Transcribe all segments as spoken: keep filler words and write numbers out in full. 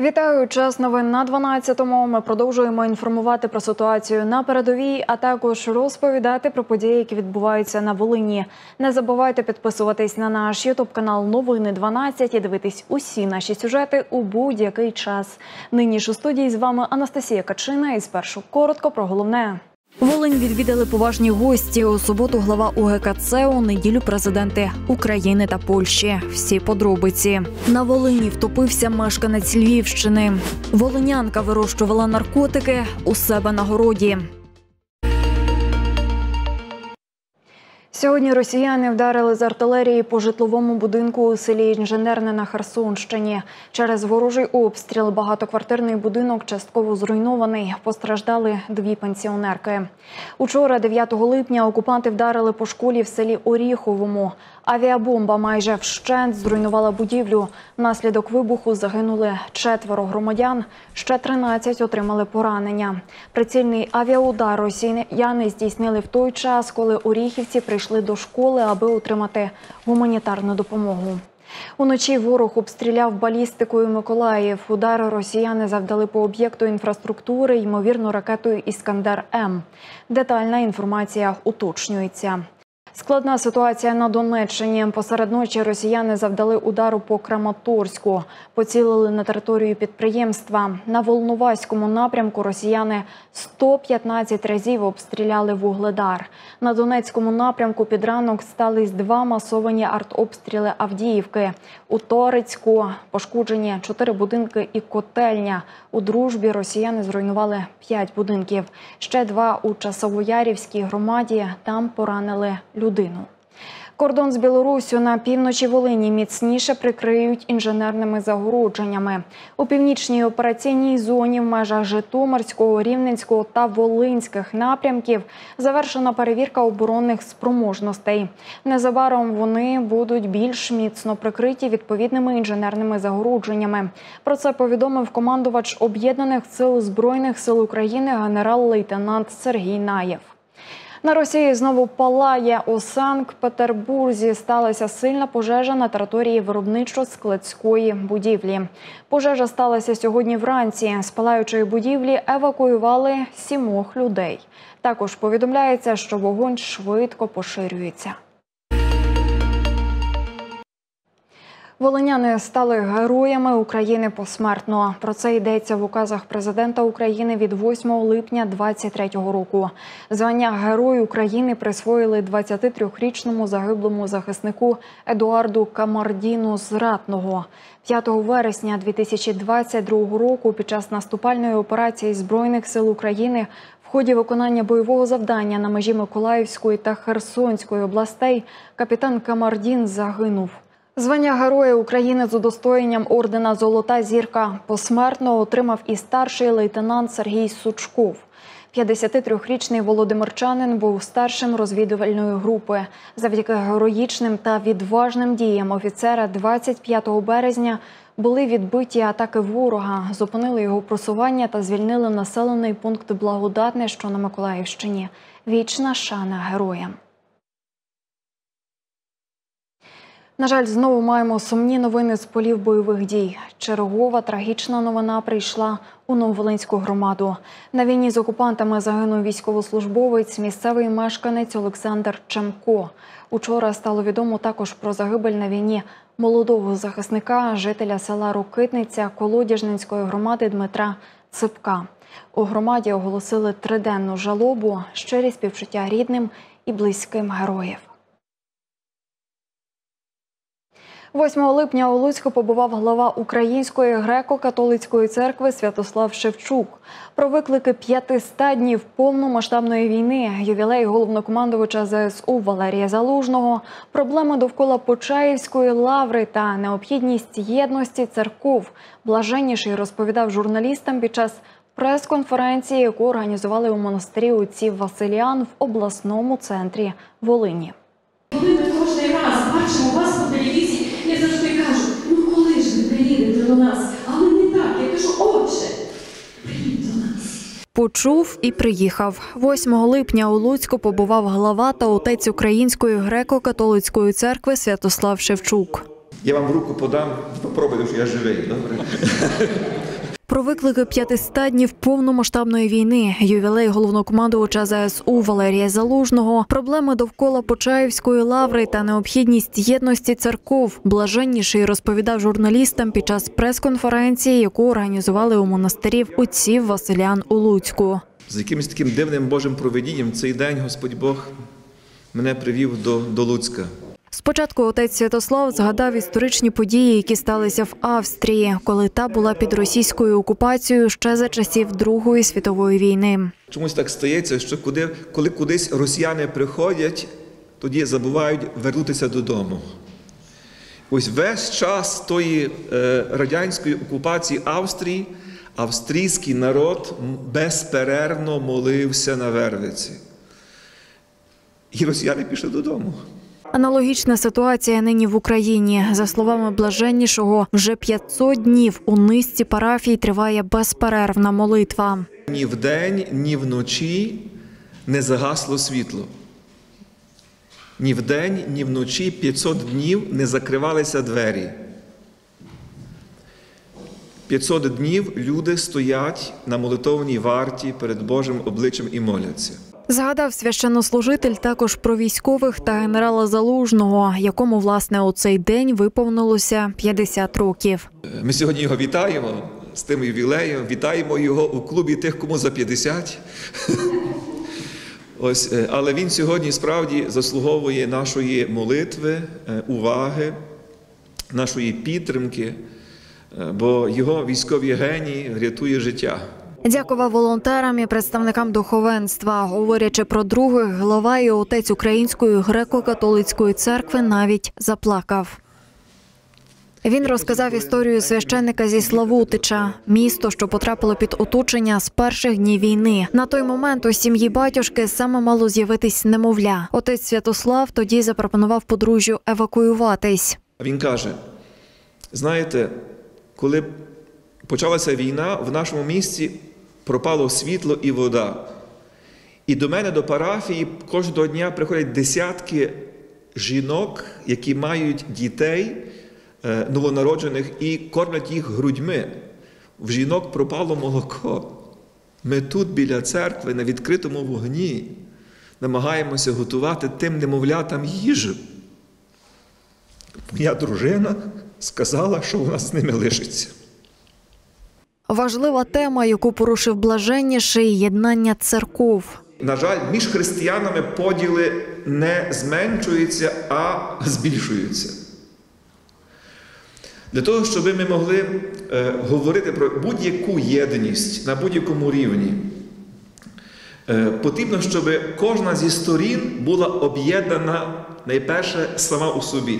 Вітаю, час новин на дванадцятому. Ми продовжуємо інформувати про ситуацію на передовій, а також розповідати про події, які відбуваються на Волині. Не забувайте підписуватись на наш ютуб-канал «Новини дванадцять» і дивитись усі наші сюжети у будь-який час. Нині ж у студії з вами Анастасія Качина і спершу коротко про головне. Волинь відвідали поважні гості. У суботу глава У Ге Ка Це, у неділю президенти України та Польщі. Всі подробиці. На Волині втопився мешканець Львівщини. Волинянка вирощувала наркотики у себе на городі. Сьогодні росіяни вдарили з артилерії по житловому будинку у селі Інженерне на Херсонщині. Через ворожий обстріл багатоквартирний будинок частково зруйнований. Постраждали дві пенсіонерки. Учора, дев'ятого липня, окупанти вдарили по школі в селі Оріховому. Авіабомба майже вщент зруйнувала будівлю. Внаслідок вибуху загинули четверо громадян, ще тринадцять отримали поранення. Прицільний авіаудар росіяни здійснили в той час, коли оріхівці прийшли до школи, аби отримати гуманітарну допомогу. Уночі ворог обстріляв балістикою Миколаїв. Удари росіяни завдали по об'єкту інфраструктури, ймовірно, ракетою «Іскандер Ем». Детальна інформація уточнюється. Складна ситуація на Донеччині. Посеред ночі росіяни завдали удару по Краматорську. Поцілили на територію підприємства. На Волноваському напрямку росіяни сто п'ятнадцять разів обстріляли Вугледар. На Донецькому напрямку під ранок стались два масовані артобстріли Авдіївки. У Торецьку пошкоджені чотири будинки і котельня. У Дружбі росіяни зруйнували п'ять будинків. Ще два у Часовоярівській громаді. Там поранили людину. Кордон з Білоруссю на півночі Волині міцніше прикриють інженерними загородженнями. У північній операційній зоні в межах Житомирського, Рівненського та Волинських напрямків завершена перевірка оборонних спроможностей. Незабаром вони будуть більш міцно прикриті відповідними інженерними загородженнями. Про це повідомив командувач Об'єднаних сил Збройних сил України генерал-лейтенант Сергій Наєв. На Росії знову палає. У Санкт-Петербурзі сталася сильна пожежа на території виробничо-складської будівлі. Пожежа сталася сьогодні вранці. З палаючої будівлі евакуювали сімох людей. Також повідомляється, що вогонь швидко поширюється. Волиняни стали героями України посмертно. Про це йдеться в указах президента України від восьмого липня двадцять третього року. Звання Герой України присвоїли двадцятитрирічному загиблому захиснику Едуарду Камардіну з Ратного. п'ятого вересня дві тисячі двадцять другого року під час наступальної операції Збройних сил України в ході виконання бойового завдання на межі Миколаївської та Херсонської областей капітан Камардін загинув. Звання Героя України з удостоєнням ордена «Золота зірка» посмертно отримав і старший лейтенант Сергій Сучков. п'ятдесятитрирічний володимирчанин був старшим розвідувальної групи. Завдяки героїчним та відважним діям офіцера двадцять п'ятого березня були відбиті атаки ворога, зупинили його просування та звільнили населений пункт Благодатне, що на Миколаївщині. Вічна шана героям. На жаль, знову маємо сумні новини з полів бойових дій. Чергова трагічна новина прийшла у Нововолинську громаду. На війні з окупантами загинув військовослужбовець, місцевий мешканець Олександр Чемко. Учора стало відомо також про загибель на війні молодого захисника, жителя села Рокитниця Колодяжненської громади Дмитра Ципка. У громаді оголосили триденну жалобу, щирі співчуття рідним і близьким героїв. восьмого липня у Луцьку побував глава Української греко-католицької церкви Святослав Шевчук. Про виклики п'ятисот днів повномасштабної війни, ювілей головнокомандувача Зе Ес У Валерія Залужного, проблеми довкола Почаївської лаври та необхідність єдності церков Блаженніший розповідав журналістам під час прес-конференції, яку організували у монастирі отців Василіан в обласному центрі Волині. Коли ми кожен раз бачимо вас по телевізії, я завжди кажу, ну коли ж ви приїдете до нас? Але не так, я кажу, отже, приїдь до нас. Почув і приїхав. восьмого липня у Луцьку побував глава та отець Української греко-католицької церкви Святослав Шевчук. Я вам руку подам, попробуйте, що я живий, добре? Про виклики п'ятисот днів повномасштабної війни, ювілей головнокомандувача ЗСУ Валерія Залужного, проблеми довкола Почаївської лаври та необхідність єдності церков, Блаженніший розповідав журналістам під час прес-конференції, яку організували у монастирів отців Василян у Луцьку. З якимось таким дивним Божим провидінням цей день Господь Бог мене привів до, до Луцька. Спочатку отець Святослав згадав історичні події, які сталися в Австрії, коли та була під російською окупацією ще за часів Другої світової війни. Чомусь так стається, що куди, коли кудись росіяни приходять, тоді забувають вернутися додому. Ось весь час тої е, радянської окупації Австрії австрійський народ безперервно молився на Вервиці. І росіяни пішли додому. Аналогічна ситуація нині в Україні. За словами Блаженнішого, вже п'ятсот днів у низці парафій триває безперервна молитва. Ні вдень, ні вночі не загасло світло. Ні вдень, ні вночі п'ятсот днів не закривалися двері. п'ятсот днів люди стоять на молитовній варті перед Божим обличчям і моляться. Згадав священнослужитель також про військових та генерала Залужного, якому, власне, у цей день виповнилося п'ятдесят років. Ми сьогодні його вітаємо з тим ювілеєм, вітаємо його у клубі тих, кому за п'ятдесят. Ось, але він сьогодні справді заслуговує нашої молитви, уваги, нашої підтримки, бо його військові генії рятує життя. Дякував волонтерам і представникам духовенства. Говорячи про других, глава і отець Української греко-католицької церкви навіть заплакав. Він розказав історію священника зі Славутича, місто, що потрапило під оточення з перших днів війни. На той момент у сім'ї батюшки саме мало з'явитись немовля. Отець Святослав тоді запропонував подружжю евакуюватись. Він каже, знаєте, коли почалася війна, в нашому місті пропало світло і вода. І до мене, до парафії, кожного дня приходять десятки жінок, які мають дітей новонароджених і кормлять їх грудьми. В жінок пропало молоко. Ми тут, біля церкви, на відкритому вогні, намагаємося готувати тим немовлятам їжу. Моя дружина сказала, що вона з ними лишиться. Важлива тема, яку порушив Блаженніший – єднання церков. На жаль, між християнами поділи не зменшуються, а збільшуються. Для того, щоб ми могли е, говорити про будь-яку єдність на будь-якому рівні, е, потрібно, щоб кожна зі сторін була об'єднана найперше сама у собі.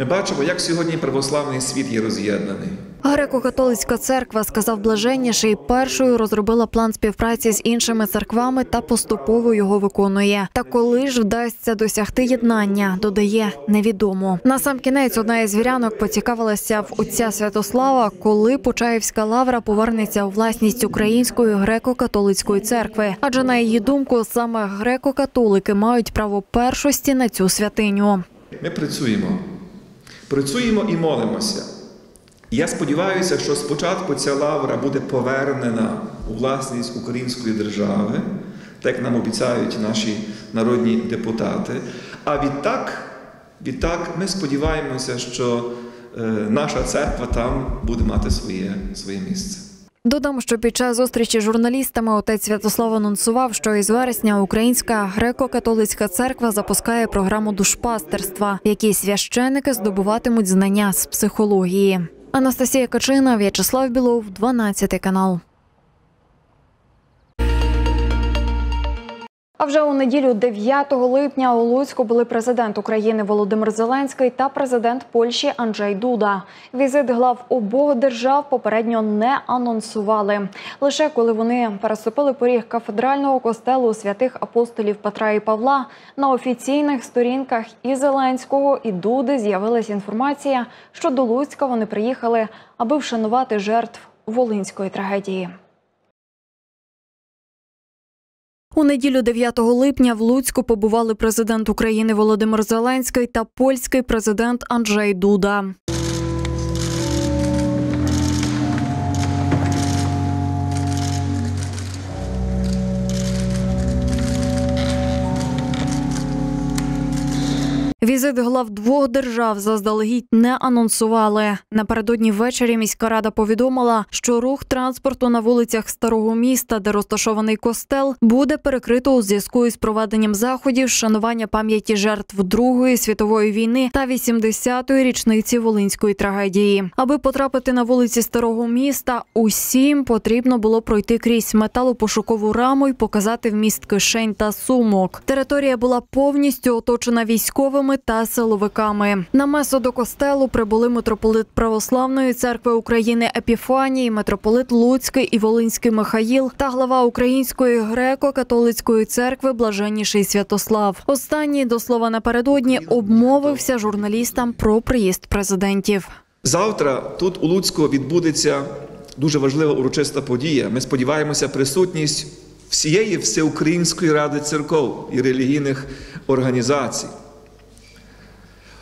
Ми бачимо, як сьогодні православний світ є роз'єднаний. Греко-католицька церква, сказав Блаженніший, першою розробила план співпраці з іншими церквами та поступово його виконує. Та коли ж вдасться досягти єднання, додає, невідомо. Насамкінець одна із вірянок поцікавилася в отця Святослава, коли Почаївська лавра повернеться у власність Української греко-католицької церкви. Адже, на її думку, саме греко-католики мають право першості на цю святиню. Ми працюємо. Працюємо і молимося. Я сподіваюся, що спочатку ця лавра буде повернена у власність української держави, так як нам обіцяють наші народні депутати. А відтак, відтак ми сподіваємося, що е, наша церква там буде мати своє, своє місце. Додам, що під час зустрічі з журналістами отець Святослав анонсував, що із вересня Українська греко-католицька церква запускає програму душпастерства, в якій священики здобуватимуть знання з психології. Анастасія Качина, В'ячеслав Бєлов, дванадцятий канал. А вже у неділю дев'ятого липня у Луцьку були президент України Володимир Зеленський та президент Польщі Анджей Дуда. Візит глав обох держав попередньо не анонсували. Лише коли вони переступили поріг кафедрального костелу святих апостолів Петра і Павла, на офіційних сторінках і Зеленського, і Дуди з'явилася інформація, що до Луцька вони приїхали, аби вшанувати жертв волинської трагедії. У неділю дев'ятого липня в Луцьку побували президент України Володимир Зеленський та польський президент Анджей Дуда. Візит глав двох держав заздалегідь не анонсували. Напередодні ввечері міська рада повідомила, що рух транспорту на вулицях Старого міста, де розташований костел, буде перекрито у зв'язку із проведенням заходів вшанування пам'яті жертв Другої світової війни та вісімдесятої річниці Волинської трагедії. Аби потрапити на вулиці Старого міста, усім потрібно було пройти крізь металопошукову раму і показати вміст кишень та сумок. Територія була повністю оточена військовими та силовиками. На месо до костелу прибули митрополит Православної церкви України Епіфаній, митрополит Луцький і Волинський Михаїл та глава Української греко-католицької церкви Блаженніший Святослав. Останній, до слова, напередодні обмовився журналістам про приїзд президентів. Завтра тут у Луцьку відбудеться дуже важлива урочиста подія. Ми сподіваємося, присутність всієї Всеукраїнської ради церков і релігійних організацій.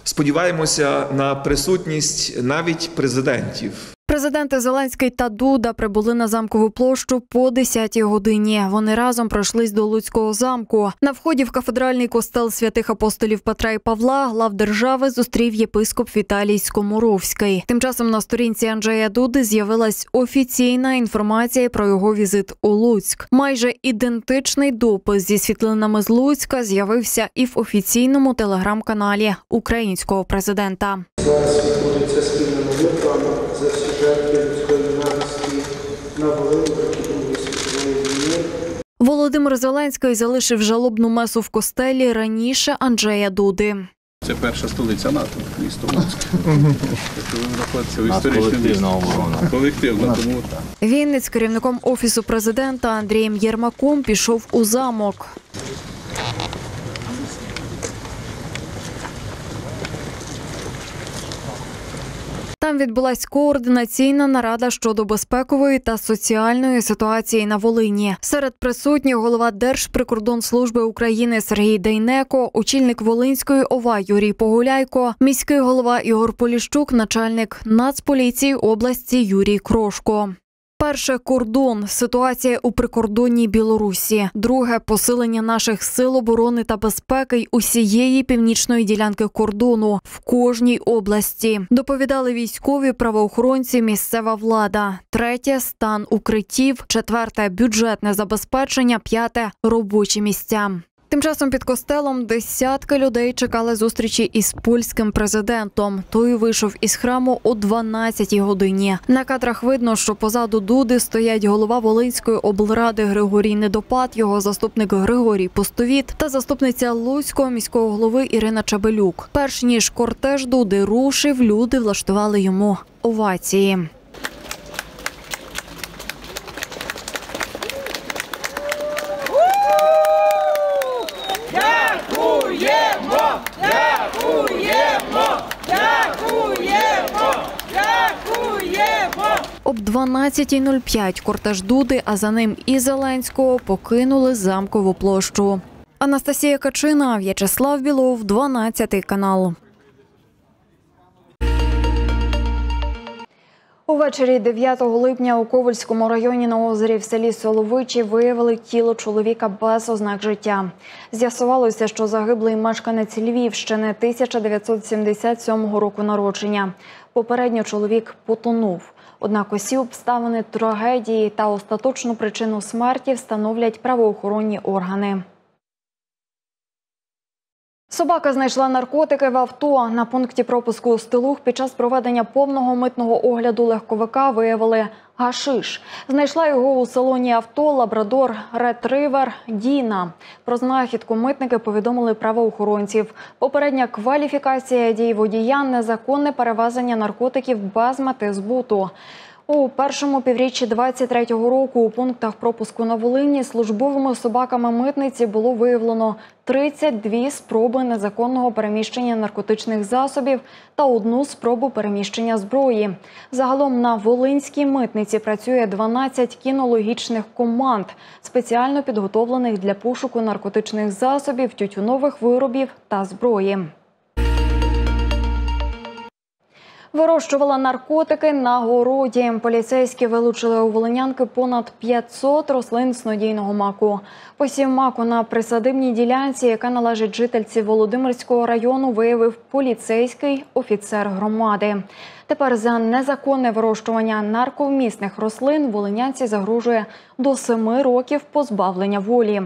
Сподіваємося на присутність навіть президентів. Президенти Зеленський та Дуда прибули на Замкову площу по десятій годині. Вони разом пройшлись до Луцького замку. На вході в кафедральний костел святих апостолів Петра і Павла глав держави зустрів єпископ Віталій Скоморовський. Тим часом на сторінці Анджея Дуди з'явилась офіційна інформація про його візит у Луцьк. Майже ідентичний допис зі світлинами з Луцька з'явився і в офіційному телеграм-каналі українського президента. Зараз відбудеться спільна молитва за всі жертви людської ненависті на Волині проти Другої світової війни. Володимир Зеленський залишив жалобну месу в костелі раніше Анджея Дуди. Це перша столиця НАТО, місто Луцьк. Це в історичному місці. Колективна оборона. Він із керівником Офісу президента Андрієм Єрмаком пішов у замок. Там відбулась координаційна нарада щодо безпекової та соціальної ситуації на Волині. Серед присутніх голова Держприкордонслужби України Сергій Дейнеко, очільник Волинської ОВА Юрій Погуляйко, міський голова Ігор Поліщук, начальник Нацполіції області Юрій Крошко. Перше – кордон. Ситуація у прикордонній Білорусі. Друге – посилення наших сил оборони та безпеки й усієї північної ділянки кордону в кожній області. Доповідали військові, правоохоронці, місцева влада. Третє – стан укриттів. Четверте – бюджетне забезпечення. П'яте – робочі місця. Тим часом під костелом десятки людей чекали зустрічі із польським президентом. Той вийшов із храму о дванадцятій годині. На кадрах видно, що позаду Дуди стоять голова Волинської облради Григорій Недопад, його заступник Григорій Постовід та заступниця Луцького міського голови Ірина Чабелюк. Перш ніж кортеж Дуди рушив, люди влаштували йому овації. Об дванадцятій нуль п'ять кортеж Дуди, а за ним і Зеленського, покинули Замкову площу. Анастасія Качина, В'ячеслав Бєлов, дванадцятий канал. Увечері дев'ятого липня у Ковальському районі на озері в селі Соловичі виявили тіло чоловіка без ознак життя. З'ясувалося, що загиблий мешканець Львівщини тисяча дев'ятсот сімдесят сьомого року народження. Попередньо чоловік потонув. Однак усі обставини трагедії та остаточну причину смерті встановлять правоохоронні органи. Собака знайшла наркотики в авто. На пункті пропуску «Устилуг» під час проведення повного митного огляду легковика виявили гашиш. Знайшла його у салоні авто лабрадор, ретривер, Діна. Про знахідку митники повідомили правоохоронців. Попередня кваліфікація дій водія – незаконне перевезення наркотиків без мети збуту. У першому півріччі двадцять третього року у пунктах пропуску на Волині службовими собаками митниці було виявлено тридцять дві спроби незаконного переміщення наркотичних засобів та одну спробу переміщення зброї. Загалом на Волинській митниці працює дванадцять кінологічних команд, спеціально підготовлених для пошуку наркотичних засобів, тютюнових виробів та зброї. Вирощувала наркотики на городі. Поліцейські вилучили у волинянки понад п'ятсот рослин снодійного маку. Посів маку на присадибній ділянці, яка належить жительці Володимирського району, виявив поліцейський офіцер громади. Тепер за незаконне вирощування нарковмісних рослин волинянці загрожує до семи років позбавлення волі.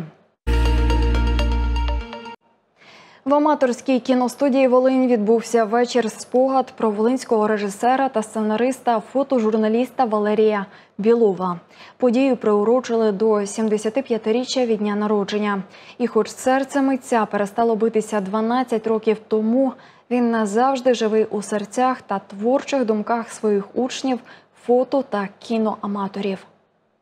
В аматорській кіностудії «Волинь» відбувся вечір спогад про волинського режисера та сценариста, фотожурналіста Валерія Бєлова. Подію приурочили до сімдесятип'ятиріччя від дня народження. І хоч серце митця перестало битися дванадцять років тому, він назавжди живий у серцях та творчих думках своїх учнів, фото- та кіноаматорів.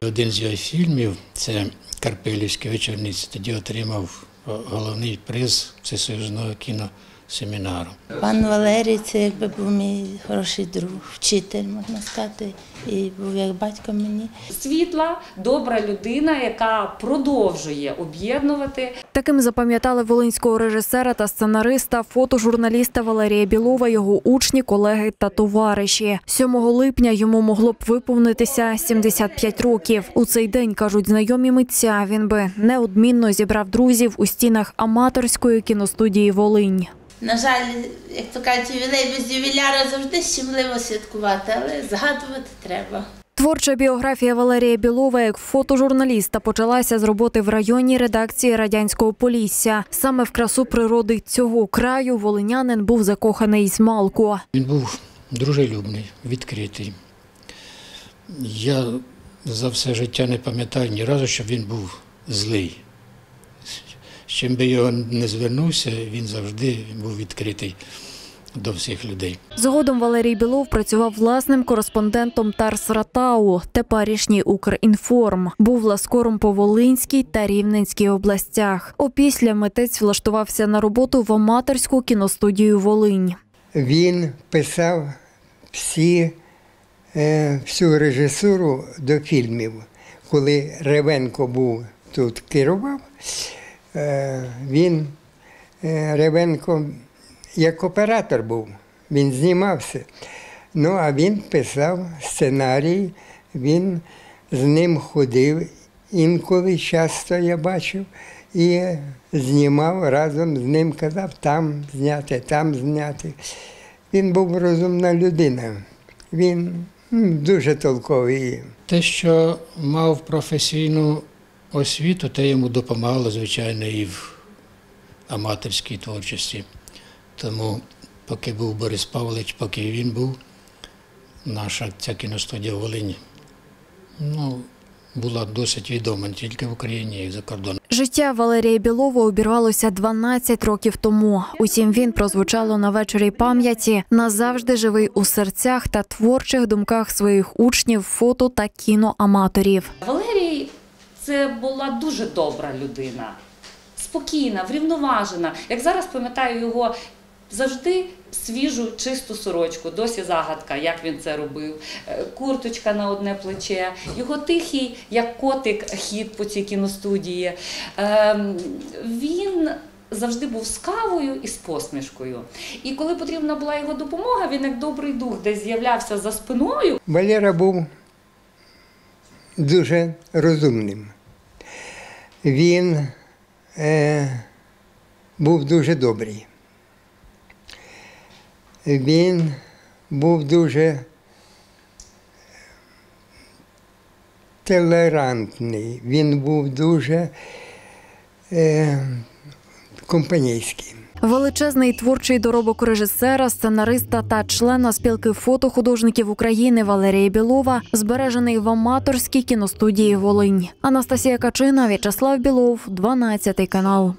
Один з його фільмів – це «Карпилівські вечорниці», тоді отримав головний приз всесоюзного кіносемінару. Пан Валерій – це якби був мій хороший друг, вчитель, можна сказати, і був як батько мені. Світла, добра людина, яка продовжує об'єднувати. Таким запам'ятали волинського режисера та сценариста, фотожурналіста Валерія Бєлова його учні, колеги та товариші. сьомого липня йому могло б виповнитися сімдесят п'ять років. У цей день, кажуть знайомі митця, він би неодмінно зібрав друзів у стінах аматорської кіностудії «Волинь». На жаль, як то кажуть, ювілей без ювіляра завжди щемливо святкувати, але згадувати треба. Творча біографія Валерія Бєлова як фотожурналіста почалася з роботи в районній редакції Радянського Полісся. Саме в красу природи цього краю волинянин був закоханий змалку. Він був дружелюбний, відкритий. Я за все життя не пам'ятаю ні разу, щоб він був злий. З чим би його не звернувся, він завжди був відкритий до всіх людей. Згодом Валерій Бєлов працював власним кореспондентом ТАРС Ратау, теперішній Укрінформ. Був ласкором по Волинській та Рівненській областях. Опісля митець влаштувався на роботу в аматорську кіностудію «Волинь». Він писав всі, всю режисуру до фільмів. Коли Ревенко був тут, керував, він, Ревенко, як оператор був, він знімався, ну а він писав сценарій, він з ним ходив, інколи часто я бачив, і знімав разом з ним, казав там зняти, там зняти. Він був розумна людина, він дуже толковий. Те, що мав професійну освіту, те йому допомагало, звичайно, і в аматорській творчості. Тому, поки був Борис Павлович, поки він був, наша ця кіностудія «Волинь», ну, була досить відома не тільки в Україні, а й за кордоном. Життя Валерія Бєлова обірвалося дванадцять років тому. Утім, він прозвучало на вечорі пам'яті, назавжди живий у серцях та творчих думках своїх учнів, фото- та кіноаматорів. Валерій – це була дуже добра людина, спокійна, врівноважена. Як зараз пам'ятаю його завжди свіжу, чисту сорочку, досі загадка, як він це робив, курточка на одне плече, його тихий, як котик, хід по цій кіностудії. Він завжди був з кавою і з посмішкою. І коли потрібна була його допомога, він як добрий дух десь з'являвся за спиною. Валера був дуже розумним. Він е, був дуже добрий. Він був дуже толерантний, він був дуже е, компанійський. Величезний творчий доробок режисера, сценариста та члена спілки фотохудожників України Валерія Бєлова збережений в аматорській кіностудії «Волинь». Анастасія Качина, В'ячеслав Бєлов, дванадцятий канал.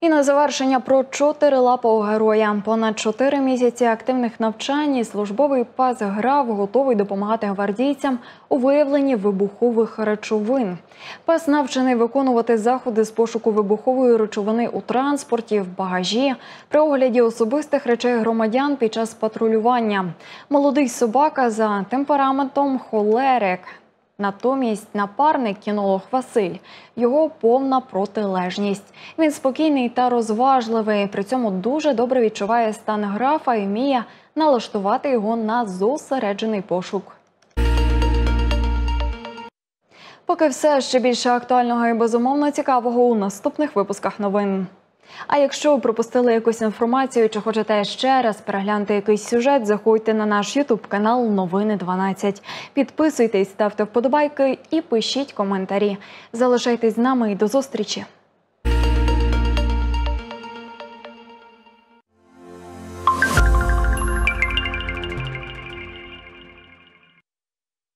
І на завершення про чотирилапого героя. Понад чотири місяці активних навчань і службовий пас ГРАВ готовий допомагати гвардійцям у виявленні вибухових речовин. Пас навчений виконувати заходи з пошуку вибухової речовини у транспорті, в багажі, при огляді особистих речей громадян під час патрулювання. Молодий собака за темпераментом холерик. Натомість напарник – кінолог Василь. Його повна протилежність. Він спокійний та розважливий, при цьому дуже добре відчуває стан графа і вміє налаштувати його на зосереджений пошук. Поки все, ще більше актуального і безумовно цікавого у наступних випусках новин. А якщо пропустили якусь інформацію чи хочете ще раз переглянути якийсь сюжет, заходьте на наш ютуб-канал «Новини дванадцять». Підписуйтесь, ставте вподобайки і пишіть коментарі. Залишайтесь з нами і до зустрічі!